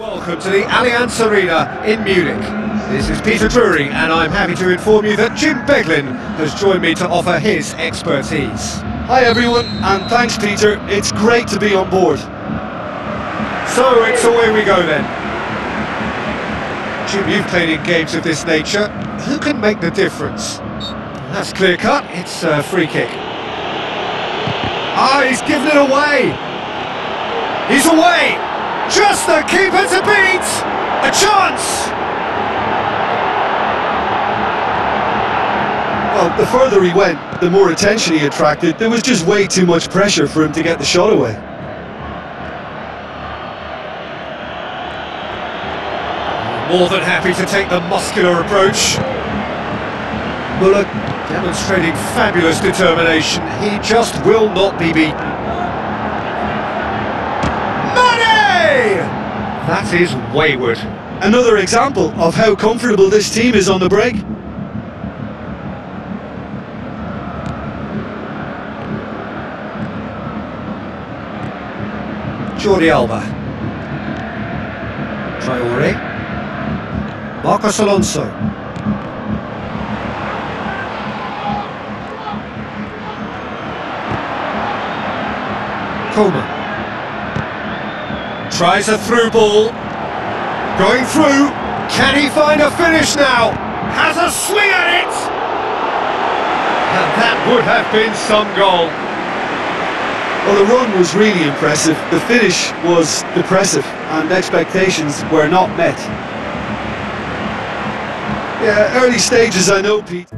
Welcome to the Allianz Arena in Munich. This is Peter Drury, and I'm happy to inform you that Jim Beglin has joined me to offer his expertise. Hi everyone, and thanks Peter, it's great to be on board. So it's away we go then. Jim, you've played in games of this nature. Who can make the difference? That's clear cut, it's a free kick. Ah, he's given it away! He's away! Just the keeper to beat! A chance! Well, the further he went, the more attention he attracted. There was just way too much pressure for him to get the shot away. More than happy to take the muscular approach. Müller demonstrating fabulous determination. He just will not be beaten. Mane! That is wayward. Another example of how comfortable this team is on the break. Jordi Alba. Traore. Marcos Alonso. Coleman. Tries a through ball. Going through. Can he find a finish now? Has a swing at it! And that would have been some goal. Well, the run was really impressive. The finish was depressive, and expectations were not met. Yeah, early stages, I know, Pete.